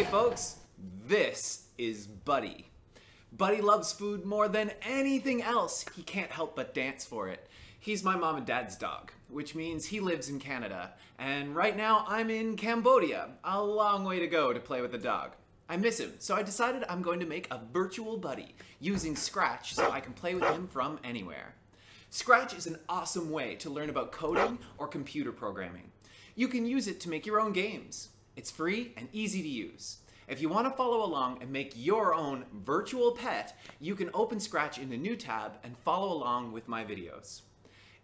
Hey folks, this is Buddy. Buddy loves food more than anything else. He can't help but dance for it. He's my mom and dad's dog, which means he lives in Canada. And right now I'm in Cambodia, a long way to go to play with the dog. I miss him, so I decided I'm going to make a virtual buddy using Scratch so I can play with him from anywhere. Scratch is an awesome way to learn about coding or computer programming. You can use it to make your own games. It's free and easy to use. If you want to follow along and make your own virtual pet, you can open Scratch in the new tab and follow along with my videos.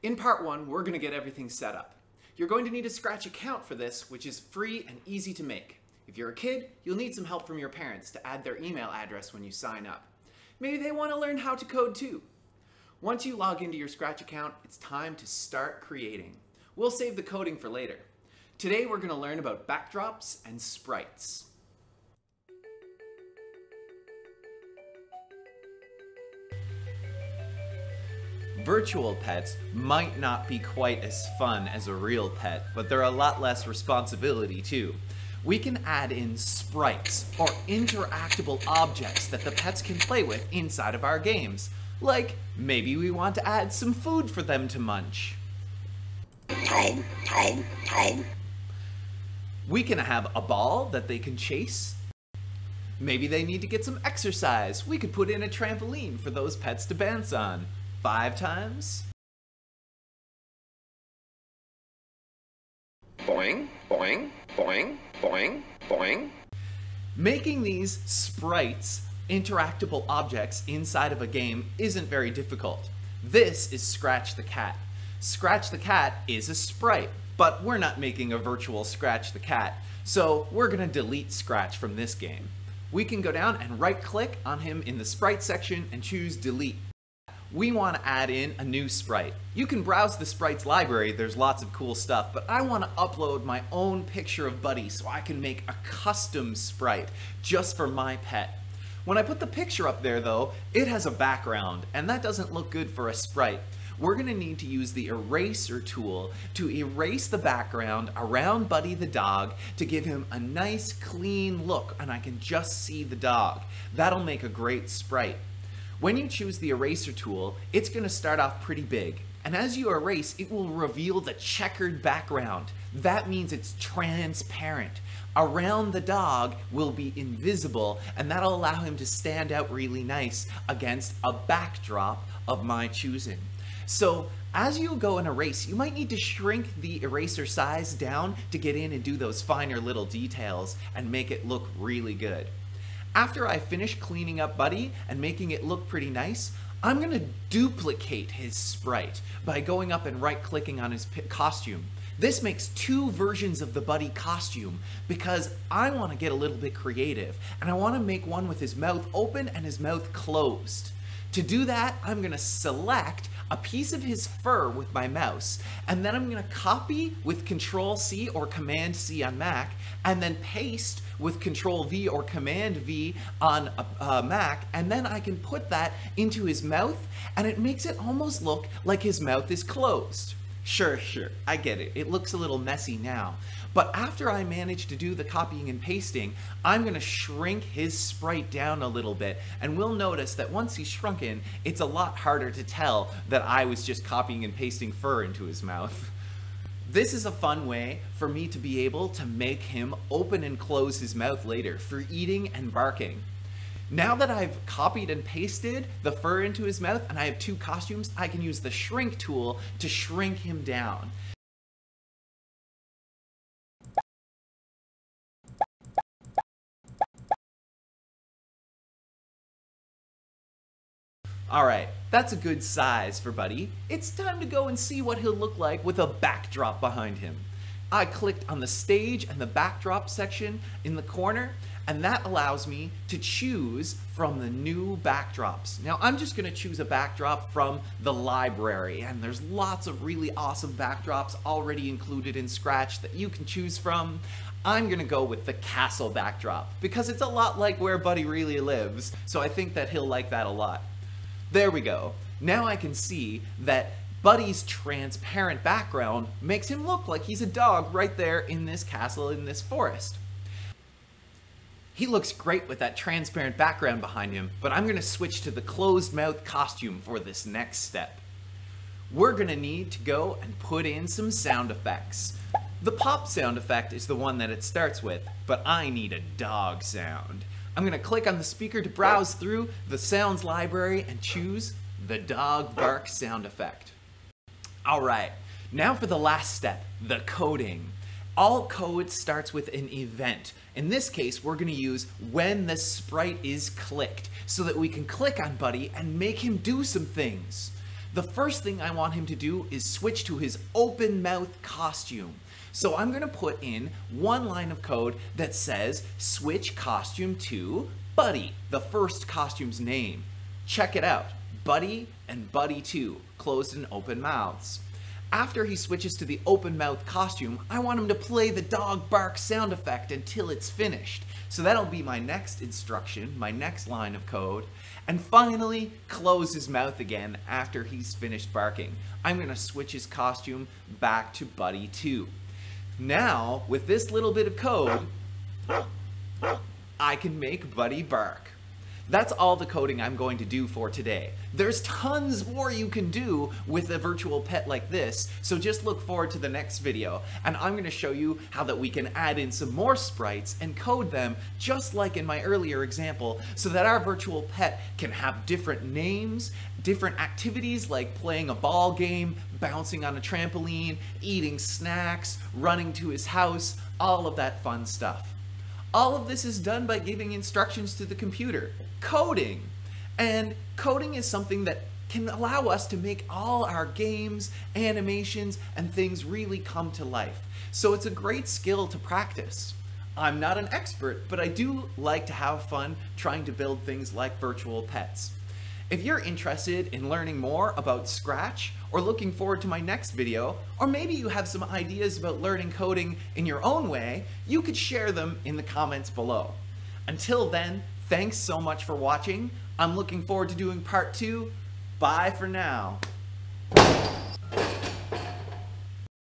In part one, we're going to get everything set up. You're going to need a Scratch account for this, which is free and easy to make. If you're a kid, you'll need some help from your parents to add their email address when you sign up. Maybe they want to learn how to code too. Once you log into your Scratch account, it's time to start creating. We'll save the coding for later. Today we're going to learn about backdrops and sprites. Virtual pets might not be quite as fun as a real pet, but they're a lot less responsibility too. We can add in sprites or interactable objects that the pets can play with inside of our games. Like, maybe we want to add some food for them to munch. We can have a ball that they can chase. Maybe they need to get some exercise. We could put in a trampoline for those pets to bounce on. 5 times. Boing, boing, boing, boing, boing. Making these sprites interactable objects inside of a game isn't very difficult. This is Scratch the Cat. Scratch the Cat is a sprite, but we're not making a virtual Scratch the Cat, so we're going to delete Scratch from this game. We can go down and right-click on him in the sprite section and choose delete. We want to add in a new sprite. You can browse the sprites library, there's lots of cool stuff, but I want to upload my own picture of Buddy so I can make a custom sprite just for my pet. When I put the picture up there though, it has a background, and that doesn't look good for a sprite. We're going to need to use the eraser tool to erase the background around Buddy the dog to give him a nice clean look, and I can just see the dog. That'll make a great sprite. When you choose the eraser tool, it's going to start off pretty big, and as you erase, it will reveal the checkered background. That means it's transparent. Around the dog will be invisible, and that'll allow him to stand out really nice against a backdrop of my choosing. So as you go and erase, you might need to shrink the eraser size down to get in and do those finer little details and make it look really good. After I finish cleaning up Buddy and making it look pretty nice, I'm going to duplicate his sprite by going up and right-clicking on his costume. This makes 2 versions of the Buddy costume because I want to get a little bit creative, and I want to make one with his mouth open and his mouth closed. To do that, I'm going to select a piece of his fur with my mouse, and then I'm going to copy with Control-C or Command-C on Mac, and then paste with Control-V or Command-V on Mac, and then I can put that into his mouth, and it makes it almost look like his mouth is closed. Sure, I get it. It looks a little messy now. But after I manage to do the copying and pasting, I'm going to shrink his sprite down a little bit, and we'll notice that once he's shrunken, it's a lot harder to tell that I was just copying and pasting fur into his mouth. This is a fun way for me to be able to make him open and close his mouth later for eating and barking. Now that I've copied and pasted the fur into his mouth and I have 2 costumes, I can use the shrink tool to shrink him down. Alright, that's a good size for Buddy. It's time to go and see what he'll look like with a backdrop behind him. I clicked on the stage and the backdrop section in the corner, and that allows me to choose from the new backdrops. Now I'm just going to choose a backdrop from the library, and there's lots of really awesome backdrops already included in Scratch that you can choose from. I'm going to go with the castle backdrop because it's a lot like where Buddy really lives, so I think that he'll like that a lot. There we go. Now I can see that Buddy's transparent background makes him look like he's a dog right there in this castle in this forest. He looks great with that transparent background behind him, but I'm gonna switch to the closed mouth costume for this next step. We're gonna need to go and put in some sound effects. The pop sound effect is the one that it starts with, but I need a dog sound. I'm gonna click on the speaker to browse through the sounds library and choose the dog bark sound effect. All right, now for the last step, the coding. All code starts with an event. In this case, we're gonna use when the sprite is clicked so that we can click on Buddy and make him do some things. The first thing I want him to do is switch to his open mouth costume. So I'm gonna put in one line of code that says, switch costume to Buddy, the first costume's name. Check it out, Buddy and Buddy 2, closed and open mouths. After he switches to the open mouth costume, I want him to play the dog bark sound effect until it's finished. So that'll be my next instruction, my next line of code. And finally, close his mouth again after he's finished barking. I'm gonna switch his costume back to Buddy 2. Now, with this little bit of code, I can make Buddy bark. That's all the coding I'm going to do for today. There's tons more you can do with a virtual pet like this, so just look forward to the next video, and I'm gonna show you how that we can add in some more sprites and code them just like in my earlier example so that our virtual pet can have different names, different activities like playing a ball game, bouncing on a trampoline, eating snacks, running to his house, all of that fun stuff. All of this is done by giving instructions to the computer. Coding. And coding is something that can allow us to make all our games, animations, and things really come to life. So it's a great skill to practice. I'm not an expert, but I do like to have fun trying to build things like virtual pets. If you're interested in learning more about Scratch, or looking forward to my next video, or maybe you have some ideas about learning coding in your own way, you could share them in the comments below. Until then, thanks so much for watching. I'm looking forward to doing part 2. Bye for now.